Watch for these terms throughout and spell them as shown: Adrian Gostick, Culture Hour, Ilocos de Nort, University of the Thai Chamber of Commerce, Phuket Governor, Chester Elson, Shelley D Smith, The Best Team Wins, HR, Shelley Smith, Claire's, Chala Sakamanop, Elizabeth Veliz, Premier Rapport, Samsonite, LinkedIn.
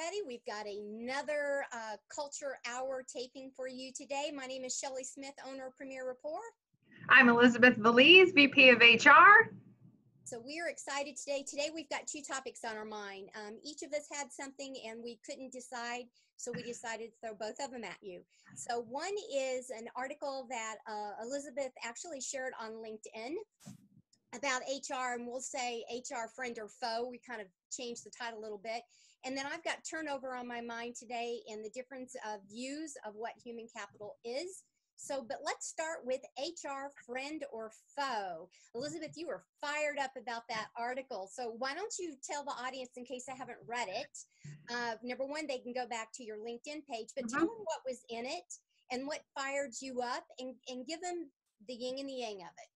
everybody. We've got another Culture Hour taping for you today. My name is Shelley Smith, owner of Premier Rapport. I'm Elizabeth Veliz, VP of HR. So we're excited today. Today we've got two topics on our mind. Each of us had something and we couldn't decide, so we decided to throw both of them at you. So one is an article that Elizabeth actually shared on LinkedIn about HR, and we'll say HR friend or foe. We kind of changed the title a little bit. And then I've got turnover on my mind today and the difference of views of what human capital is. So, but let's start with HR friend or foe. Elizabeth, you were fired up about that article. So why don't you tell the audience, in case I haven't read it, number one, they can go back to your LinkedIn page, but tell them what was in it and what fired you up, and give them the yin and the yang of it.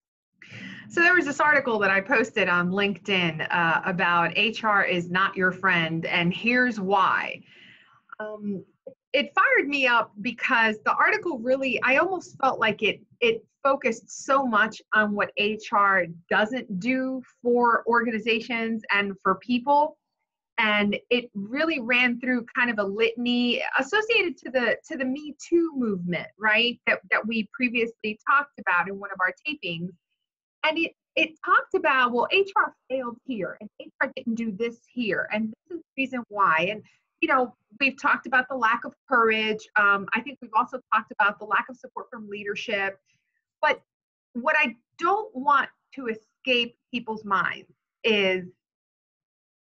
So there was this article that I posted on LinkedIn about HR is not your friend, and here's why. It fired me up because the article really, I almost felt like it focused so much on what HR doesn't do for organizations and for people. And it really ran through kind of a litany associated to the Me Too movement, right? That we previously talked about in one of our tapings. And it talked about, well, HR failed here, and HR didn't do this here, and this is the reason why. And, you know, we've talked about the lack of courage. I think we've also talked about the lack of support from leadership. But what I don't want to escape people's minds is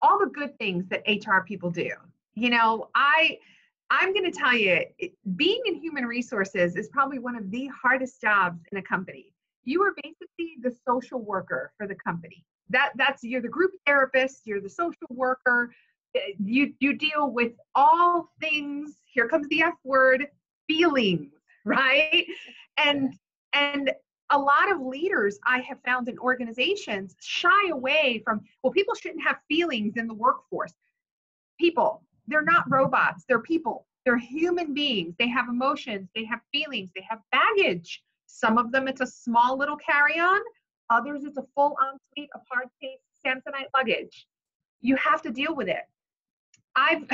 all the good things that HR people do. You know, I'm going to tell you, being in human resources is probably one of the hardest jobs in a company. You are basically the social worker for the company. You're the group therapist, you're the social worker, you deal with all things, here comes the F word, feelings, right? And a lot of leaders I have found in organizations shy away from, well, people shouldn't have feelings in the workforce. People, they're not robots, they're people, they're human beings, they have emotions, they have feelings, they have baggage. Some of them, it's a small little carry-on. Others, it's a full ensuite of hard-case Samsonite luggage. You have to deal with it. I've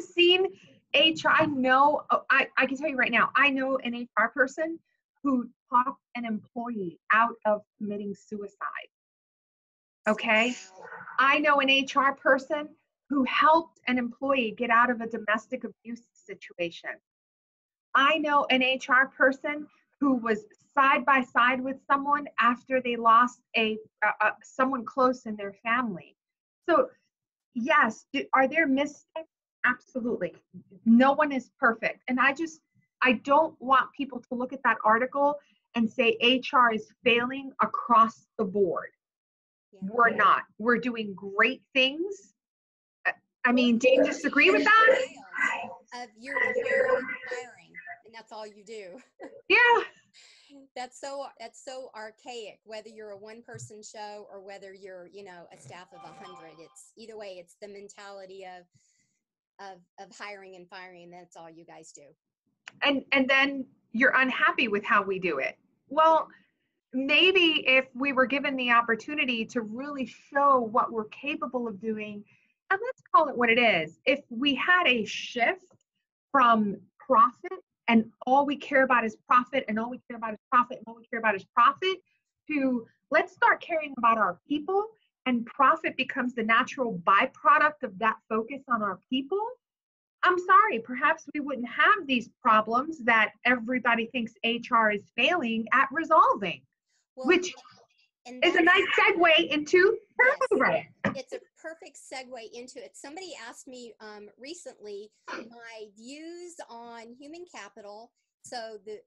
seen HR. I can tell you right now, I know an HR person who talked an employee out of committing suicide. Okay? I know an HR person who helped an employee get out of a domestic abuse situation. I know an HR person who was side by side with someone after they lost someone close in their family. So yes, are there missteps? Absolutely. No one is perfect. And I don't want people to look at that article and say HR is failing across the board. Yeah. We're not. We're doing great things. I mean, do you disagree with that? Of your hiring. And that's all you do. Yeah. That's so archaic, whether you're a one-person show or whether you're, you know, a staff of 100. It's either way, it's the mentality of hiring and firing. That's all you guys do. And then you're unhappy with how we do it. Well, maybe if we were given the opportunity to really show what we're capable of doing, and let's call it what it is. If we had a shift from profit, and all we care about is profit, and all we care about is profit, and all we care about is profit, to let's start caring about our people, and profit becomes the natural byproduct of that focus on our people, I'm sorry, perhaps we wouldn't have these problems that everybody thinks HR is failing at resolving, which is a nice segue into turnover. Yes, it's a perfect segue into it. Somebody asked me recently my views on human capital. So the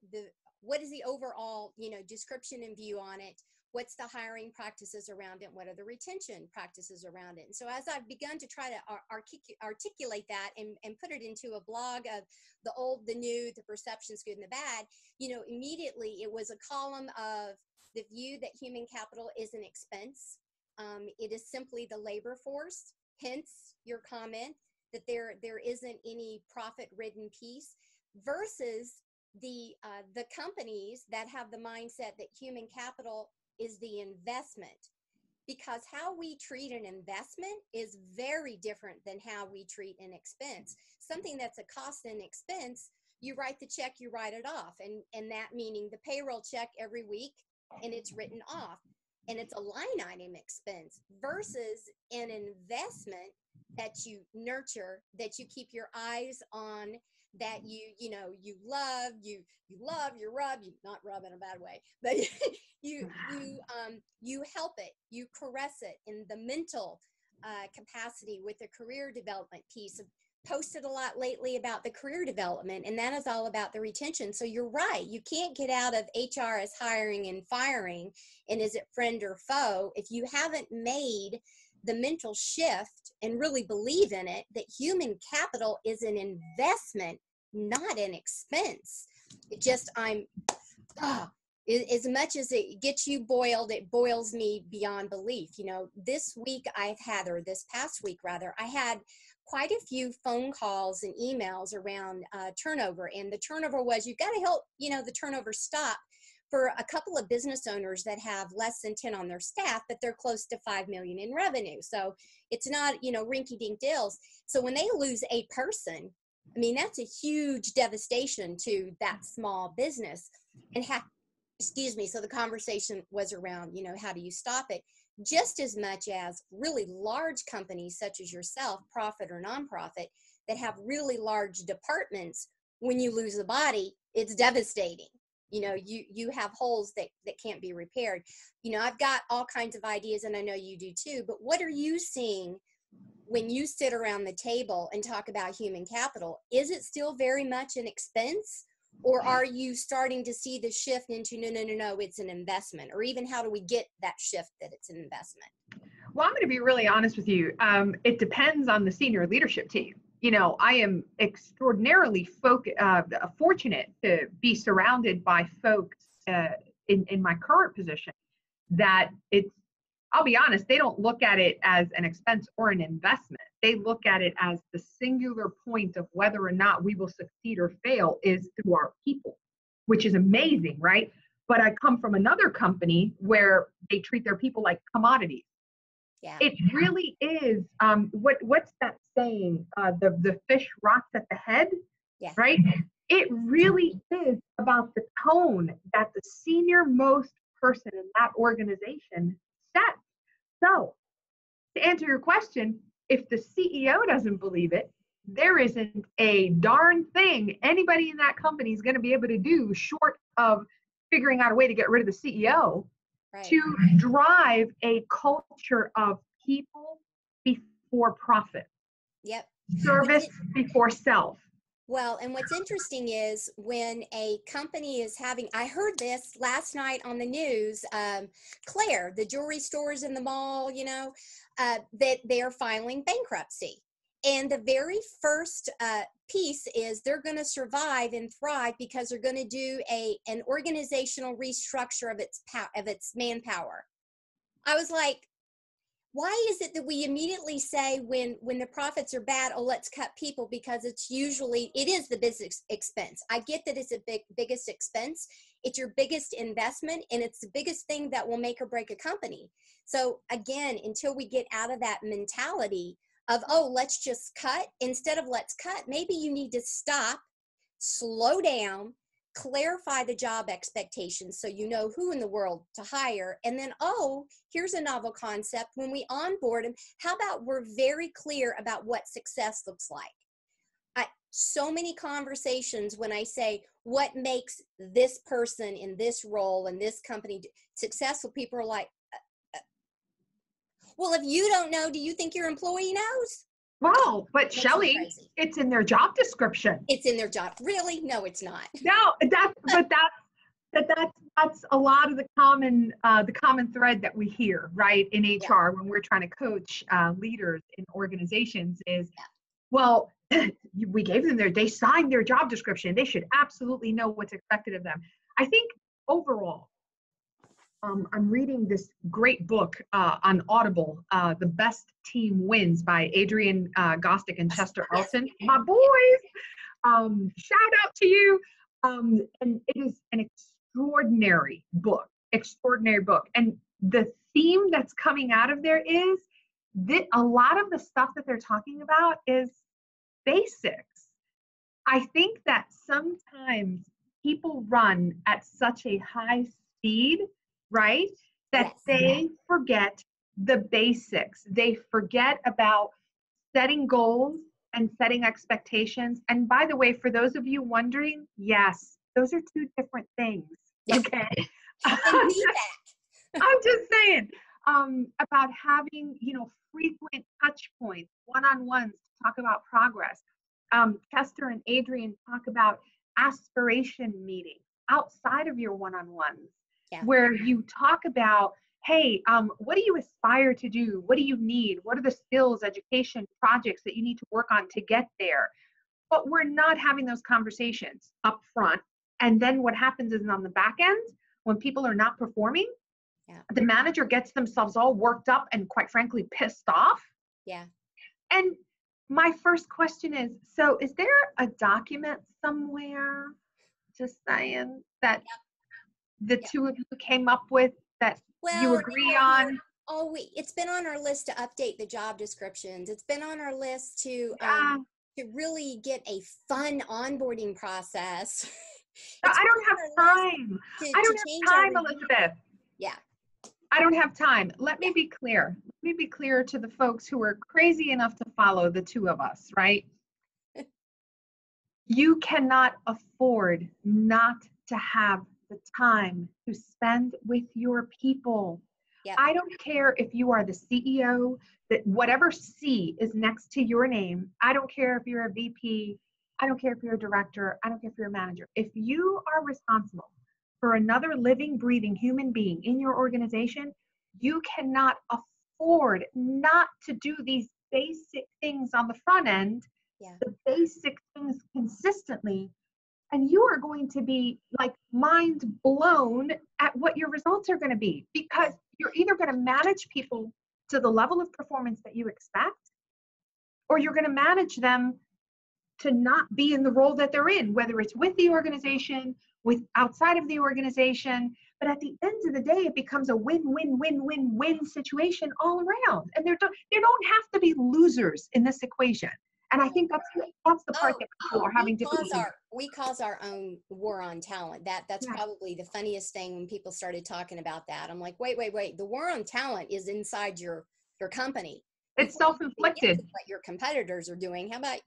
what is the overall, you know, description and view on it? What's the hiring practices around it? What are the retention practices around it? And so as I've begun to try to articulate that and put it into a blog of the old, the new, the perceptions, good and the bad, you know, immediately it was a column of the view that human capital is an expense. It is simply the labor force, hence your comment that there isn't any profit-ridden piece, versus the companies that have the mindset that human capital is the investment. because how we treat an investment is very different than how we treat an expense. Something that's a cost and expense, you write the check, you write it off. And that meaning the payroll check every week, and it's written off. And it's a line item expense versus an investment that you nurture, that you keep your eyes on, that you love, you not rub in a bad way, but you help it, you caress it in the mental capacity with the career development piece. I've posted a lot lately about the career development, and that is all about the retention. So you're right, you can't get out of HR as hiring and firing, and is it friend or foe, if you haven't made the mental shift and really believe in it, that human capital is an investment, not an expense. It just, as much as it gets you boiled, it boils me beyond belief. You know, this past week, I had quite a few phone calls and emails around turnover. And the turnover was, you've got to help, the turnover stop for a couple of business owners that have less than 10 on their staff, but they're close to 5 million in revenue. So it's not, rinky dink deals. So when they lose a person, that's a huge devastation to that small business. And so the conversation was around, how do you stop it? Just as much as really large companies such as yourself, profit or nonprofit, that have really large departments, when you lose the body, it's devastating. You have holes that can't be repaired. I've got all kinds of ideas, and I know you do too, but what are you seeing when you sit around the table and talk about human capital? Is it still very much an expense, or are you starting to see the shift into no, it's an investment, or even how do we get that shift that it's an investment? Well, I'm going to be really honest with you. It depends on the senior leadership team. I am extraordinarily fortunate to be surrounded by folks in my current position that it's, I'll be honest, they don't look at it as an expense or an investment. They look at it as the singular point of whether or not we will succeed or fail is through our people, which is amazing, right? But I come from another company where they treat their people like commodities. Yeah. It really is. What's that saying? The fish rots at the head, yeah. Right? It really is about the tone that the senior most person in that organization sets. So to answer your question, if the CEO doesn't believe it, there isn't a darn thing anybody in that company is going to be able to do short of figuring out a way to get rid of the CEO. Right. To drive a culture of people before profit. Yep. Service before self. Well, and what's interesting is when a company is having, I heard this last night on the news, Claire, the jewelry stores in the mall, that they're filing bankruptcy. And the very first piece is they're going to survive and thrive because they're going to do an organizational restructure of its manpower. I was like, why is it that we immediately say when the profits are bad, oh, let's cut people, because it is the business expense. I get that it's biggest expense. It's your biggest investment, and it's the biggest thing that will make or break a company. So again, until we get out of that mentality of, oh, let's just cut, instead of let's cut, maybe you need to stop, slow down, clarify the job expectations so you know who in the world to hire. And then, here's a novel concept. When we onboard them, how about we're very clear about what success looks like? So many conversations when I say, what makes this person in this role in this company successful, people are like, well, if you don't know, do you think your employee knows? Well, but Shelley, it's in their job description. It's in their job. Really? No, it's not. No, that's a lot of the common thread that we hear, right, in HR when we're trying to coach leaders in organizations is, well, we gave them they signed their job description. They should absolutely know what's expected of them. I think overall, I'm reading this great book on Audible, The Best Team Wins by Adrian Gostick and Chester Elson. My boys, shout out to you. And it is an extraordinary book. And the theme that's coming out of there is that a lot of the stuff that they're talking about is basics. I think that sometimes people run at such a high speed, right, that they forget the basics. They forget about setting goals and setting expectations. And by the way, for those of you wondering, yes, those are two different things. Okay. I'm just saying about having, you know, frequent touch points, one-on-ones to talk about progress. Chester and Adrian talk about aspiration meetings outside of your one-on-ones, where you talk about, hey, what do you aspire to do? What do you need? What are the skills, education, projects that you need to work on to get there? But we're not having those conversations up front. And then what happens is on the back end, when people are not performing, the manager gets themselves all worked up and quite frankly, pissed off. Yeah. And my first question is, so is there a document somewhere, just saying, that the two of you came up with that you agree on? Oh, it's been on our list to update the job descriptions. It's been on our list to really get a fun onboarding process. I don't have time, Elizabeth. Yeah. I don't have time. Let me be clear. Let me be clear to the folks who are crazy enough to follow the two of us, right? You cannot afford not to have the time to spend with your people. Yep. I don't care if you are the CEO, that whatever C is next to your name. I don't care if you're a VP. I don't care if you're a director. I don't care if you're a manager. If you are responsible for another living, breathing human being in your organization, you cannot afford not to do these basic things on the front end, the basic things consistently, and you are going to be like mind blown at what your results are going to be, because you're either going to manage people to the level of performance that you expect, or you're going to manage them to not be in the role that they're in, whether it's with the organization, with outside of the organization. But at the end of the day, it becomes a win-win-win-win-win situation all around. And they don't have to be losers in this equation. And I think that's the part that people are having difficulty. We cause our own war on talent. That's probably the funniest thing when people started talking about that. I'm like, wait. The war on talent is inside your company. It's self-inflicted. What your competitors are doing. How about,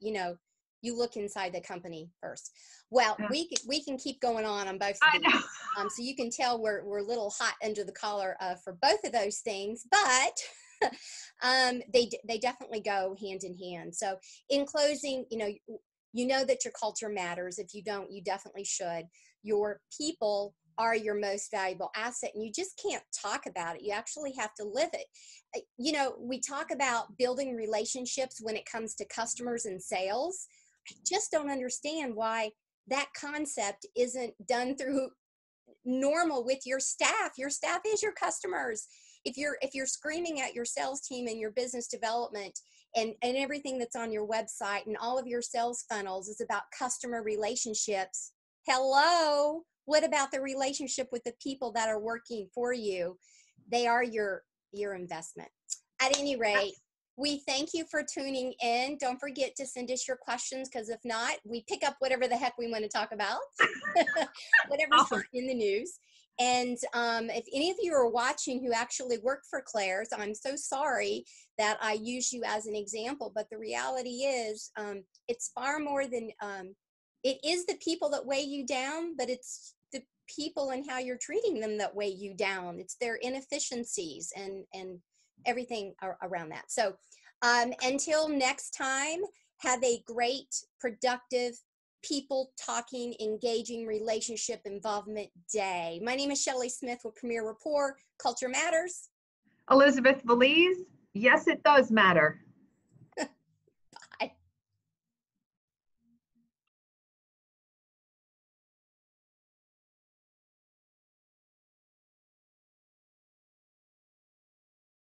you look inside the company first. Well, we can keep going on both of these. So you can tell we're a little hot under the collar for both of those things, but they definitely go hand in hand. So in closing, you know that your culture matters. If you don't, you definitely should. Your people are your most valuable asset, and you just can't talk about it. You actually have to live it. We talk about building relationships when it comes to customers and sales. I just don't understand why that concept isn't done through normal with your staff. Your staff is your customers. If you're screaming at your sales team and your business development and everything that's on your website and all of your sales funnels is about customer relationships, hello, what about the relationship with the people that are working for you? They are your investment. At any rate, we thank you for tuning in. Don't forget to send us your questions, because if not, we pick up whatever the heck we want to talk about, whatever's in the news. And if any of you are watching who actually work for Claire's, I'm so sorry that I use you as an example, but the reality is it's far more than, it is the people that weigh you down, but it's the people and how you're treating them that weigh you down. It's their inefficiencies and everything around that. So until next time, have a great, productive, people talking, engaging, relationship involvement day. My name is Shelley Smith with Premier Rapport. Culture matters. Elizabeth Veliz. Yes, it does matter.